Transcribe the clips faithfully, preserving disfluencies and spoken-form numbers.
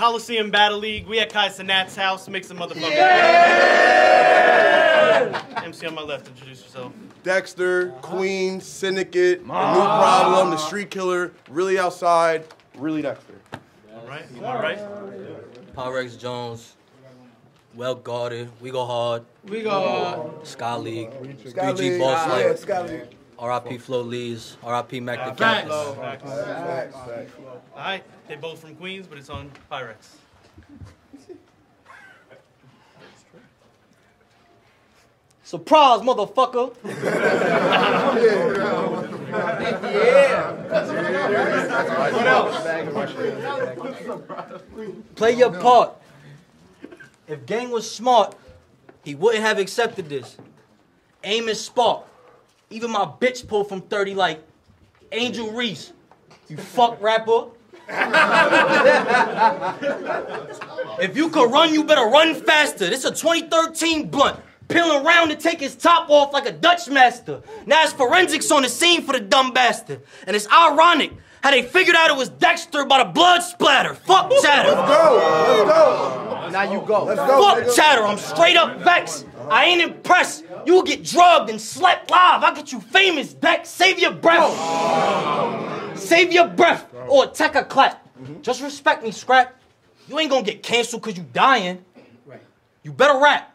Coliseum Battle League. We at Kai Cenat's house. Make some motherfuckers. Yeah! M C on my left, introduce yourself. Dexter, Queen, Syndicate, Mom. The New Problem, The Street Killer, Really Outside, Really Dexter. All right, you all right? PYREX Jones, well guarded. We go hard. We go hard. Sky League, three G Boss Light. R I P Flo Lees, R I P Mac the Captain. All right, they're both from Queens, but it's on PYREX. Surprise, motherfucker! Yeah. What else? Play your part. If Gang was smart, he wouldn't have accepted this. Aim and spark. Even my bitch pulled from thirty like Angel Reese. You fuck rapper. If you could run, you better run faster. This a twenty thirteen blunt. Peeling around to take his top off like a Dutch master. Now it's forensics on the scene for the dumb bastard. And it's ironic how they figured out it was Dexter by the blood splatter. Fuck chatter. Let's go. Let's go. Now you go. Let's go. Fuck chatter. I'm straight up vexed. I ain't impressed. You will get drugged and slept live. I'll get you famous, Dex. Save your breath. Oh. Save your breath or attack a clap. Mm-hmm. Just respect me, Scrap. You ain't gonna get canceled because you dying. Right. You better rap.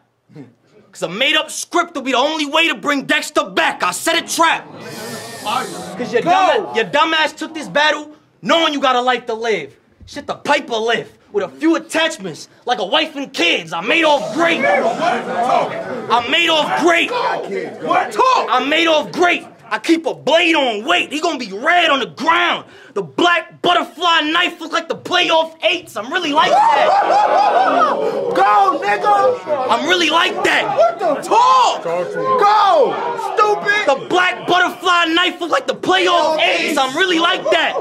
Because a made-up script will be the only way to bring Dexter back. I set a trap. Because your dumbass, your dumbass took this battle knowing you got a life to live. Shit, the Piper left with a few attachments, like a wife and kids. I made off great. I made off great. I made off great. I keep a blade on weight. He gonna be red on the ground. The black butterfly knife look like the playoff eights. I'm really like that. Go, nigga! I'm really like that. What the talk? Go, stupid! The black butterfly knife look like the playoff eights. I'm really like that.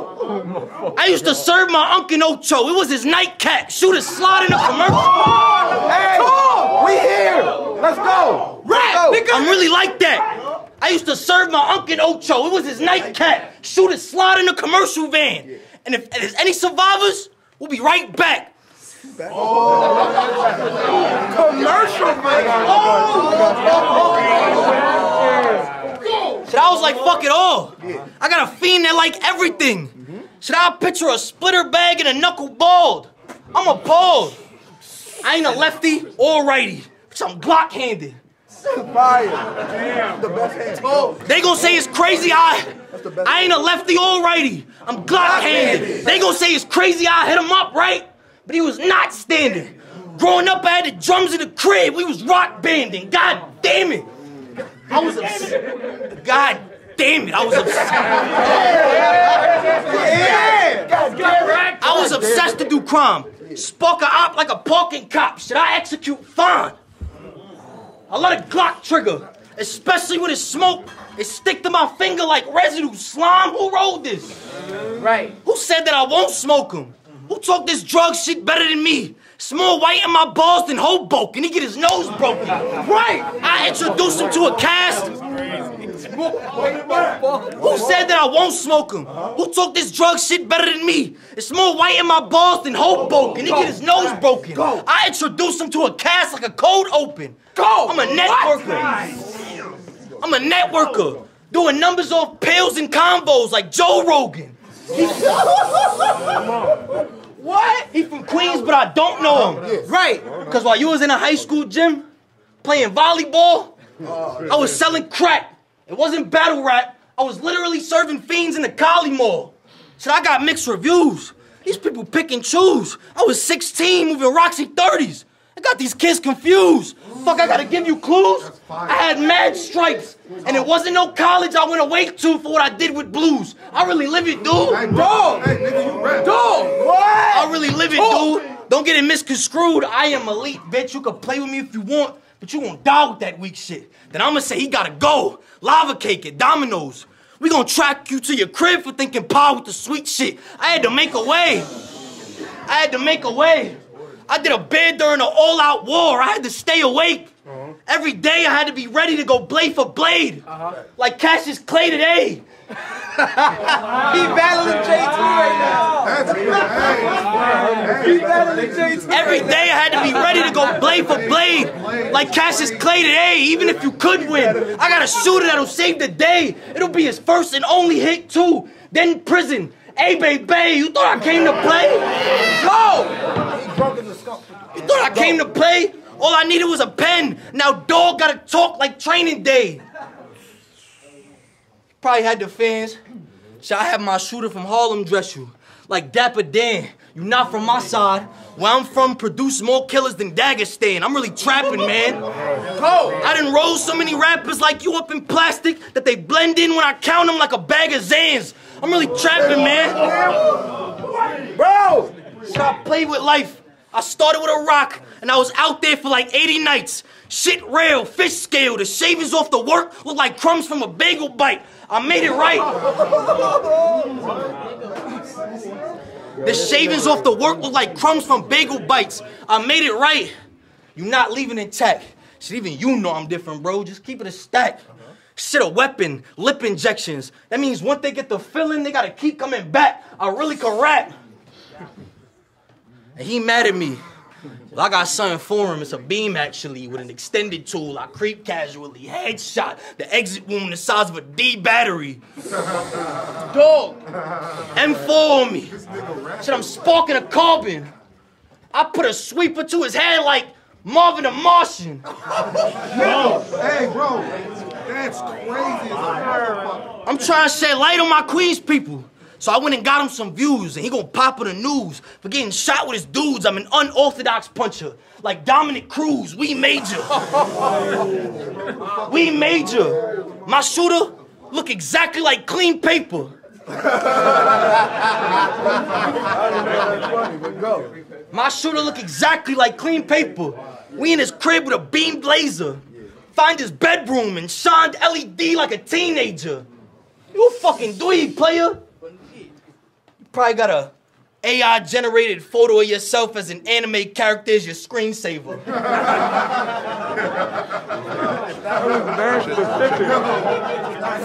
I used to serve my Uncle Ocho. It was his nightcap. Shoot a slide in a commercial. Hey, talk! We here. Let's go. Rap, nigga! I'm really like that. I used to serve my Uncle Ocho. It was his nightcap. Shoot a slide in a commercial van. And if there's any survivors, we'll be right back. back. Oh. Commercial van. Oh. Shit, I was like, fuck it all. I got a fiend that like everything. Should I picture a splitter bag and a knuckle bald? I'm appalled. I ain't a lefty or righty, but I'm block-handed. Damn, the best hand. Oh. They gonna say it's crazy I I ain't a lefty or righty. I'm Glock-handed. They gonna say it's crazy I hit him up, right? But he was not standing. Growing up, I had the drums in the crib. We was rock banding. God damn it. I was upset. God damn it. I was upset. Yeah. I was obsessed to do crime. Spark a op like a parking cop. Should I execute? Fine. I let a Glock trigger, especially with it's smoke. It stick to my finger like residue. Slime, who rolled this? Right. Who said that I won't smoke him? Who talk this drug shit better than me? It's more white in my balls than Hoboken. He get his nose broken. Right. I introduced him to a cast. Who said that I won't smoke him? Who talk this drug shit better than me? It's more white in my balls than Hoboken. He get his nose broken. I introduced him to a cast like a cold open. Go. I'm a networker. I'm a networker. Doing numbers off pills and combos like Joe Rogan. What? He from Queens, but I don't know him. Right. Because while you was in a high school gym playing volleyball, I was selling crack. It wasn't battle rap. I was literally serving fiends in the Cali Mall. So I got mixed reviews. These people pick and choose. I was sixteen, moving Roxy thirties. I got these kids confused. Fuck, I gotta give you clues? I had mad stripes, and it wasn't no college I went away to for what I did with blues. I really live it, dude. Hey, dog! Hey, nigga, you rap. Dog! What? I really live it, oh. dude. Don't get it misconstrued. I am elite, bitch. You can play with me if you want, but you won't die with that weak shit. Then I'ma say he gotta go. Lava cake at Domino's. We gonna track you to your crib for thinking pie with the sweet shit. I had to make a way. I had to make a way. I did a bid during an all-out war. I had to stay awake. Uh-huh. Every day I had to be ready to go blade for blade. Uh-huh. Like Cassius Clay today. He battling J two right now. That's hey, hey, he battling J two. Every day I had to be ready to go blade for blade. Like Cassius Clay today, even if you could win. I got a shooter that'll save the day. It'll be his first and only hit too. Then prison. Hey, baby, you thought I came to play? Go! You thought I came to play? All I needed was a pen. Now dog gotta talk like training day. Probably had the fans. Should I have my shooter from Harlem dress you? Like Dapper Dan. You not from my side. Where I'm from produce more killers than Dagestan. I'm really trapping, man. Go! I done roll so many rappers like you up in plastic that they blend in when I count them like a bag of Zans. I'm really trapping, man. Bro! Stop playing with life. I started with a rock, and I was out there for like eighty nights. Shit rail, fish scale, the shavings off the work look like crumbs from a bagel bite. I made it right. The shavings off the work look like crumbs from bagel bites. I made it right. You're not leaving intact. Shit, even you know I'm different, bro. Just keep it a stack. Shit, a weapon, lip injections. That means once they get the feeling, they gotta keep coming back. I really can rap. And he mad at me. Well, I got something for him. It's a beam, actually, with an extended tool. I creep casually, headshot, the exit wound the size of a D battery. Dog, M four on me. Shit, I'm sparking a carbon. I put a sweeper to his head like Marvin the Martian. No. Hey, bro, that's crazy as a motherfucker. I'm trying to shed light on my Queens people. So I went and got him some views, and he gon' pop in the news for getting shot with his dudes. I'm an unorthodox puncher, like Dominic Cruz. We major. We major. My shooter look exactly like clean paper. My shooter look exactly like clean paper. We in his crib with a beam blazer. Find his bedroom and shined L E D like a teenager. You fucking dweeb, player. Probably got a A I-generated photo of yourself as an anime character as your screensaver.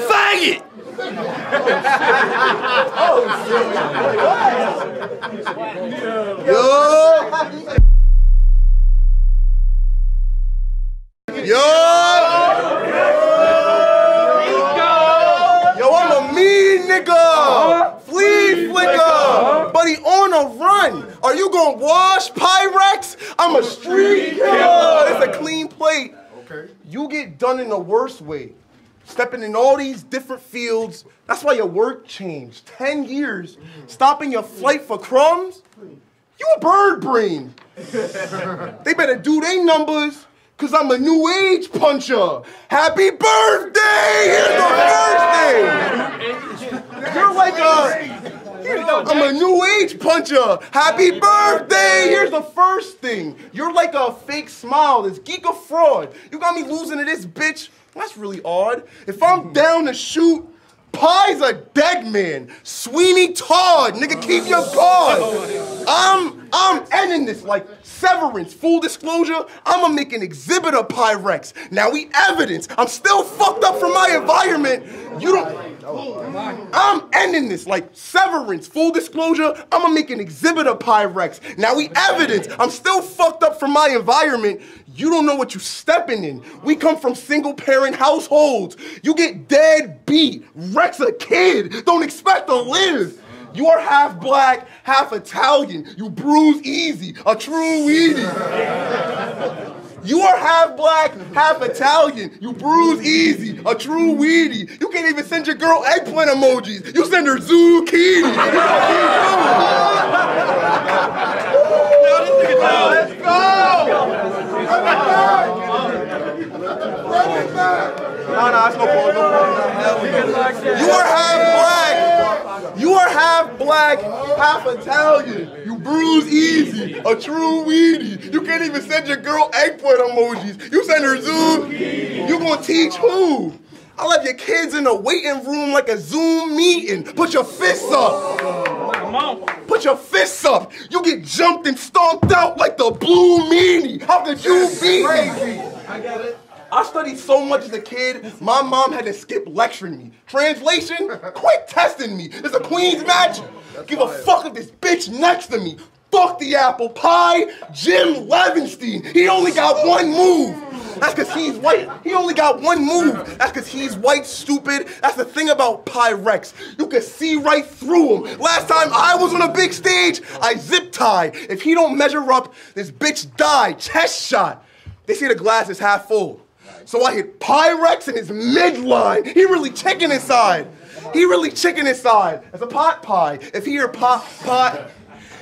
Faggot! Yo! Yo! Yo, I'm a mean nigga! Flea flicker, but he on a run. Are you gonna wash Pyrex? I'm a street killer. It's a clean plate. Okay. You get done in the worst way. Stepping in all these different fields. That's why your work changed. Ten years. Stopping your flight for crumbs? You a bird brain. They better do they numbers, cause I'm a new age puncher. Happy birthday! Here's the first thing. You're like a, you know, I'm a new age puncher. Happy birthday! Here's the first thing. You're like a fake smile. This geek of fraud. You got me losing to this bitch. That's really odd. If I'm down to shoot, Pie's a dead man. Sweeney Todd, nigga, keep your guard. I'm, I'm ending this like severance. Full disclosure, I'ma make an exhibit of Pyrex. Now we evidence. I'm still fucked up from my environment. You don't. I'm ending this like severance. Full disclosure, I'ma make an exhibit of Pyrex. Now we evidence. I'm still fucked up from my environment. You don't know what you stepping in. We come from single parent households. You get dead beat, Rex a kid, don't expect to live. You are half black, half Italian. You bruise easy, a true weenie. You are half black, half Italian. You bruise easy, a true weenie. You can't even send your girl eggplant emojis. You send her zucchini. Let's go! Run it back! No, no, it's no ball, no ball. You are half black. You are half black, half Italian. You bruise easy, a true weenie. You can't even send your girl eggplant emojis. You send her Zoom. You gonna teach who? I left your kids in a waiting room like a Zoom meeting. Put your fists up. Put your fists up. You get jumped and stomped out like the Blue Meanie. How could you be? Crazy. I got it. I studied so much as a kid, my mom had to skip lecturing me. Translation, quit testing me. It's a Queens match. Give a fuck if this bitch next to me. Fuck the apple pie. Jim Levenstein. He only got one move. That's because he's white. He only got one move. That's because he's white, stupid. That's the thing about Pyrex. You can see right through him. Last time I was on a big stage, I zip-tied. If he don't measure up, this bitch died. Chest shot. They say the glass is half full. So I hit Pyrex in his midline. He really chicken inside. He really chicken inside. As a pot pie. If he hear pot pot.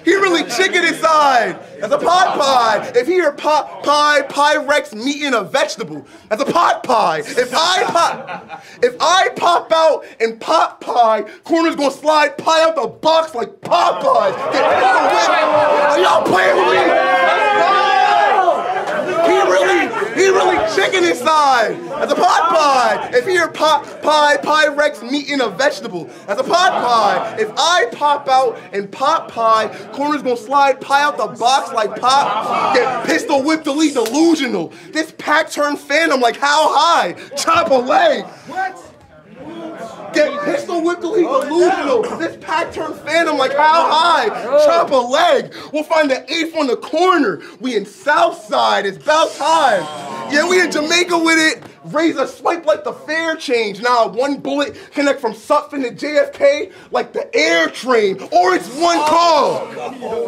He really chicken inside. That's a pot pie. If he hear pot pie, Pyrex meat in a vegetable. That's a pot pie. If I pop, if I pop out and pot pie, corner's gonna slide pie out the box like Popeyes. Are y'all playing with me? He really, he really chicken inside. That's a pot pie. If he hear pot pie, Pyrex meat in a vegetable. That's a pot pie. If I pop out and pot pie, corner's gonna slide pie out the box like pop. Get pistol whipped, delete, delusional. This pack turned phantom like how high? Chop a leg. What? Get pistol whipped, delete, delusional. This pack turned phantom like how high? Chop a leg. We'll find the eighth on the corner. We in Southside. It's about time. Yeah, we in Jamaica with it. Razor swipe like the fare change. Now nah, one bullet connect from Sutphin to J F K like the air train, or it's one call. Oh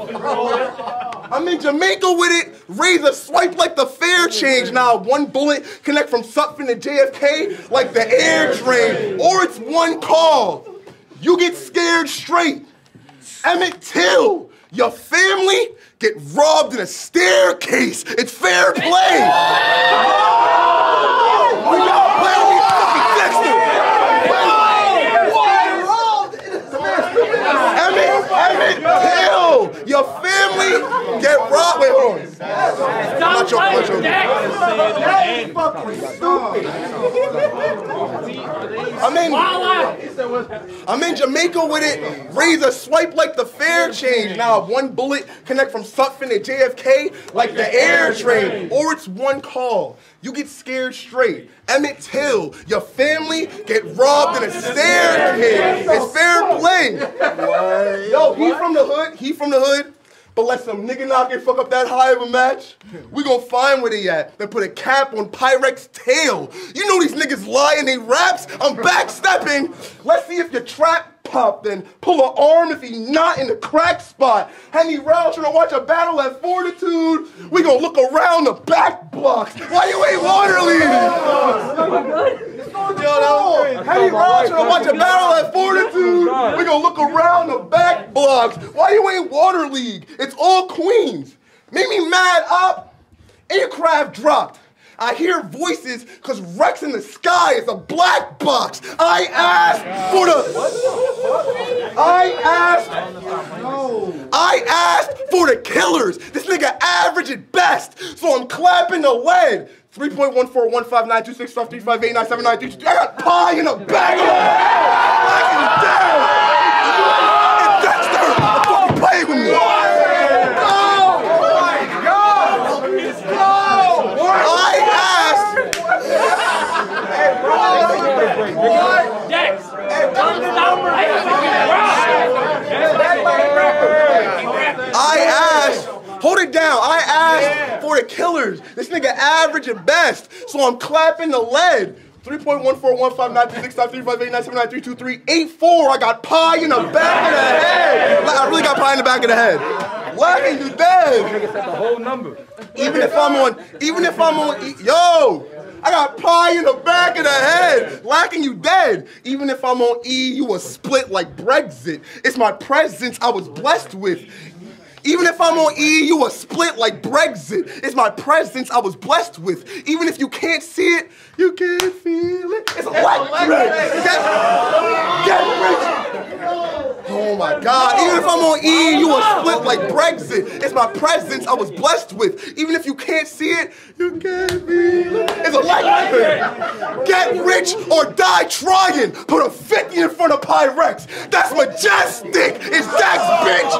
my God! I'm in Jamaica with it. Razor swipe like the fare change. Now nah, one bullet connect from Sutphin to J F K like the air train, or it's one call. You get scared straight. Emmett Till, your family get robbed in a staircase. It's fair play. We got to play with these fucking Dexter. Emmett Till, your family get robbed. Wait, hold on. Stop playing Dexter. I'm in, I'm in Jamaica with it. Razor swipe like the fare change. Now one bullet connect from Sutphin to J F K like the air train, or it's one call. You get scared straight. Emmett Till, your family get robbed in a staircase. It's fair play. Yo, he from the hood, he from the hood, but let some nigga knock and fuck up that high of a match. We gonna find where they at, then put a cap on Pyrex's tail. You know these niggas lie in they raps, I'm backstepping. Let's see if your trap pop, then pull an arm if he not in the crack spot. Henny Rouse trying to watch a battle at Fortitude. We gonna look around the back blocks. Why you ain't water leaving? Henny Rouse trying to watch a battle at Fortitude. We gonna look around the back blocks. Why you ain't water league? It's all Queens. Made me mad up. Aircraft dropped. I hear voices because Rex in the sky is a black box. I asked for the I asked I asked for the killers. This nigga average at best. So I'm clapping the lead. three point one four one five nine two six five three five eight nine seven nine three two. I got pie in a bag of black and down. And Dexter, I'm fucking playing with me. What? Dex! I asked, hold it down, I asked for the killers. This nigga average at best, so I'm clapping the lead. three point one four one five nine three six five three five eight nine seven nine three two three eight four, I got pie in the back of the head. I really got pie in the back of the head. Laughing you dead. The whole number. Even if I'm on, even if I'm on, e yo, I got pie in the back of the head. Lacking you dead. Even if I'm on E, you a split like Brexit. It's my presence I was blessed with. Even if I'm on E, you a split like Brexit. It's my presence I was blessed with. Even if you can't see it, you can feel it. It's electric. Get rich. Oh my God. Even if I'm on E, you a split like Brexit. It's my presence I was blessed with. Even if you can't see it, you can feel it. It's electric. Get rich or die trying. Put a fifty in front of Pyrex. That's majestic. It's Dex, bitch.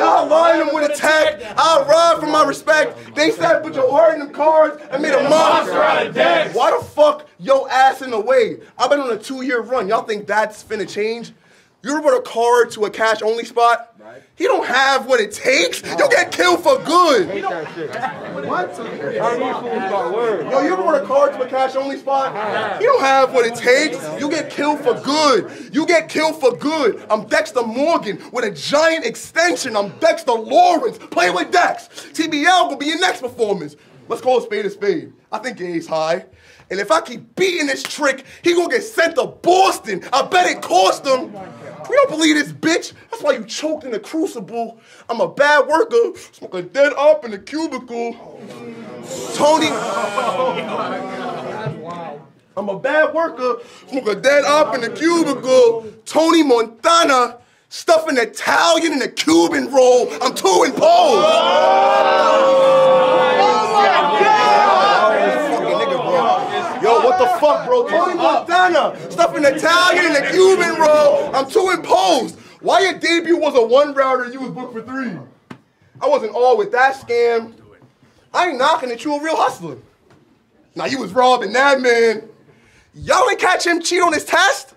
Y'all lined them with a tack. I'll ride for my respect. They said put your heart in them cards and made a monster out of Dex. Why the fuck yo ass in the way? I've been on a two-year run. Y'all think that's finna change? You ever put a card to a cash-only spot? Right. He don't have what it takes. Oh. You'll get killed for good. I hate that shit. What? Yo, you ever put a card to a cash-only spot? He don't have what it takes. You get killed for good. You get killed for good. I'm Dexter Morgan with a giant extension. I'm Dexter Lawrence. Play with Dex. T B L will be your next performance. Let's call a spade a spade. I think your ace high. And if I keep beating this trick, he gonna get sent to Boston. I bet it cost him. We don't believe this bitch. That's why you choked in the crucible. I'm a bad worker. Smoking dead up in the cubicle. Tony. I'm a bad worker. Smoking dead up in the cubicle. Tony Montana. Stuffing Italian in a Cuban roll. I'm too imposed. Oh my God. Fucking nigga, bro. Yo, what the fuck, bro? Tony Montana. Stuffing Italian in a Cuban roll. I'm too imposed. Why your debut was a one rounder and you was booked for three? I wasn't all with that scam. I ain't knocking at you, a real hustler. Now you was robbing that man. Y'all ain't catch him cheat on his test?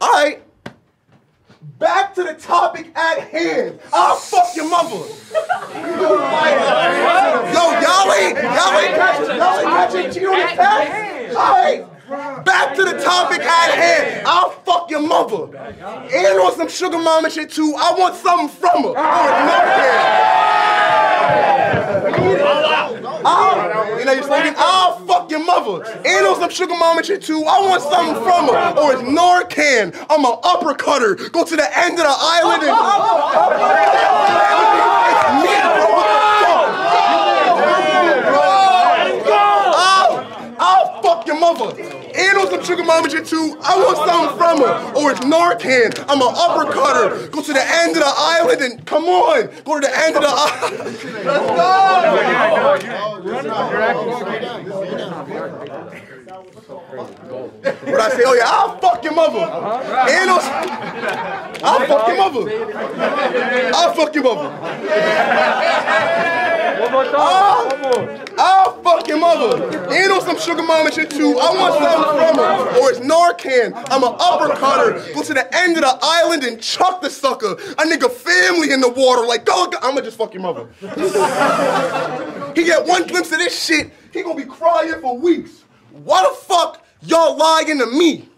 All right. Back to the topic at hand. I'll fuck your mother. Yo, y'all ain't, y'all ain't catching, y'all ain't catching cheat on his test? All right. Back to the topic at hand. I'll fuck your mother. And on some sugar mama shit too. I want something from her. I want nothing. I'll, you know you're thinking, I'll fuck your mother. And on some sugar mama shit too. I want something from her. Or it's Narcan. I'm an uppercutter. Go to the end of the island and. It's me, bro. What the fuck? I'll, I'll fuck your mother. And on some sugar mama shit too, I want something from her. Or it's Narcan, I'm an uppercutter. Go to the end of the island and come on. Go to the end of the island. Let's go! What I say, oh yeah, I'll fuck your mother. And on some, I'll fuck your mother. I'll fuck your mother. One more time. I'll, I'll fuck your mother. And on some sugar mama shit too. I want something from her. Or it's Narcan. I'm an uppercutter. Go to the end of the island and chuck the sucker. A nigga family in the water. Like, go, go. I'ma just fuck your mother. He get one glimpse of this shit. He gonna be crying for weeks. Why the fuck y'all lying to me?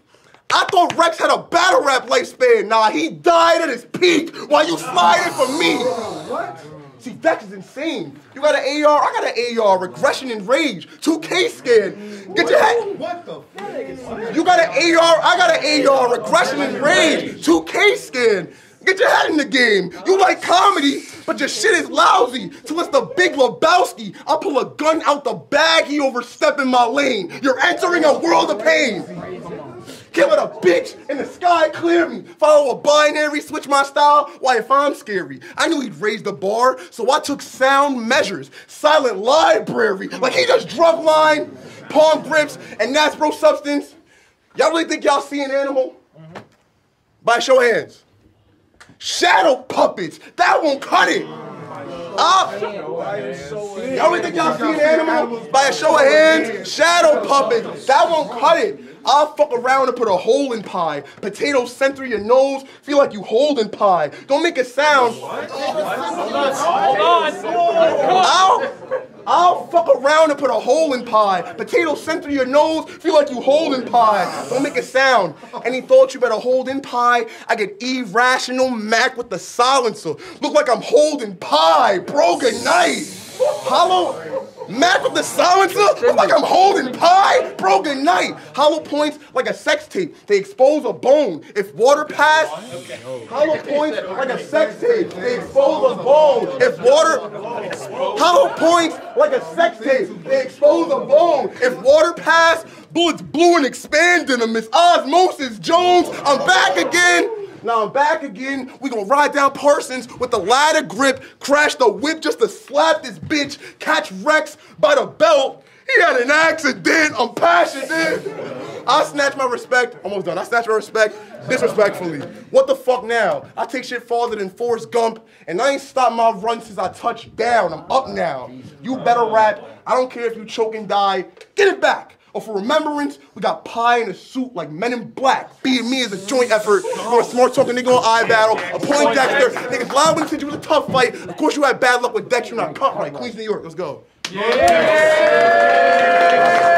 I thought Rex had a battle rap lifespan. Nah, he died at his peak while you sliding for me. What? See, Dex is insane. You got an A R, I got an A R, Regression and Rage, two K scan. Get your head. What the fuck? You got an A R, I got an A R, Regression and Rage, two K scan. Get your head in the game. You like comedy, but your shit is lousy. So it's The Big Lebowski. I pull a gun out the bag, he overstepping my lane. You're entering a world of pain. Give it a bitch in the sky, clear me. Follow a binary, switch my style. Why, if I'm scary, I knew he'd raise the bar, so I took sound measures. Silent library, like he just drug line, palm grips, and that's bro substance. Y'all really think y'all see an animal? Mm-hmm. By show of hands. Shadow puppets, that won't cut it. Y'all really think y'all see an animal? By a show of hands, shadow puppets, that won't cut it. I'll fuck around and put a hole in pie. Potatoes sent through your nose, feel like you holding pie. Don't make a sound. What? I'll, I'll fuck around and put a hole in pie. Potatoes sent through your nose, feel like you holding pie. Don't make a sound. Any thought you better hold in pie? I get irrational Mac with the silencer. Look like I'm holding pie, bro, good night. Hollow. Mac with the silencer? Look like I'm holding pie? Bro, good night. Hollow points like a sex tape. They expose a bone. If water pass, hollow points like a sex tape. They expose a bone. If water, hollow points like a sex tape. They expose a bone. If water pass, bullets blue and expanding them. It's Osmosis Jones. I'm back again. Now I'm back again, we gonna ride down Parsons with the ladder grip, crash the whip just to slap this bitch, catch Rex by the belt. He had an accident, I'm passionate. I snatch my respect. Almost done. I snatch my respect disrespectfully. What the fuck now? I take shit farther than Forrest Gump, and I ain't stopped my run since I touched down. I'm up now. You better rap. I don't care if you choke and die. Get it back. Or for remembrance, we got pie in a suit like Men in Black. B and me is a joint effort. You're a smart talking nigga on eye battle. Appoint Dexter. Niggas lied when they said you was a tough fight. Of course you had bad luck with Dexter. You're not cut right. Queens, New York. Let's go. Yeah.